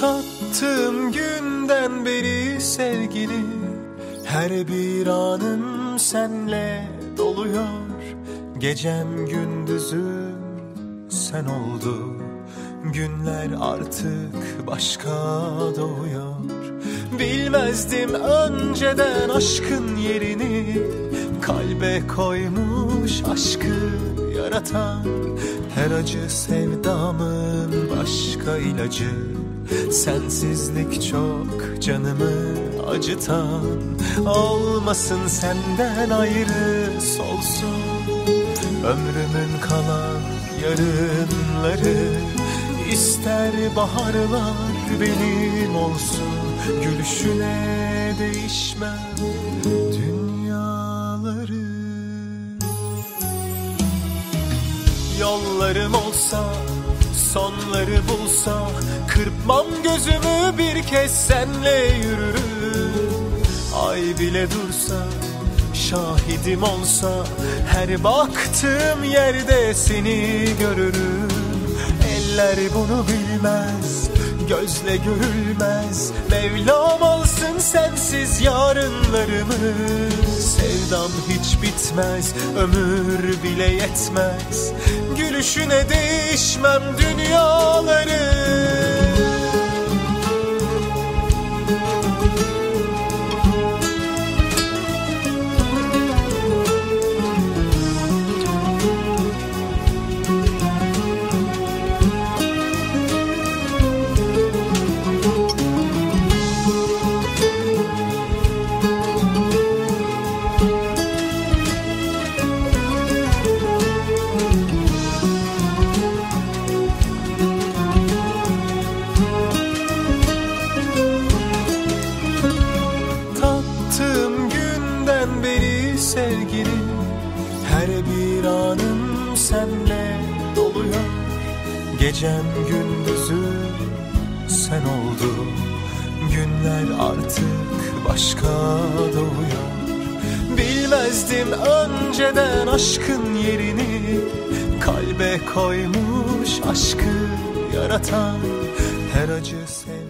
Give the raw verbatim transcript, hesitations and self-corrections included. Tattığım günden beri sevgili, her bir anım senle doluyor. Gecem gündüzüm sen oldu, günler artık başka doğuyor. Bilmezdim önceden aşkın yerini, kalbe koymuş aşkı yaratan. Her acı sevdamın başka ilacı, sensizlik çok canımı acıtan. Olmasın senden ayrı solsun ömrümün kalan yarınları. İster baharlar benim olsun, gülüşüne değişmem dünyaları. Yollarım olsa, sonları bulsa, kırpmam gözümü bir kez senle yürürüm. Ay bile dursa, şahidim olsa, her baktığım yerde seni görürüm. Eller bunu bilmez, gözle görülmez. Mevlam alsın sensiz yarınlarımı. Sevdam hiç bitmez, ömür bile yetmez. Gülüşüne değişmem dünyaları. Sevgilim, her bir anım senle doluyor. Gecem gündüzüm sen oldu, günler artık başka doğuyor. Bilmezdim önceden aşkın yerini, kalbe koymuş aşkı yaratan. Her acı sevgilim.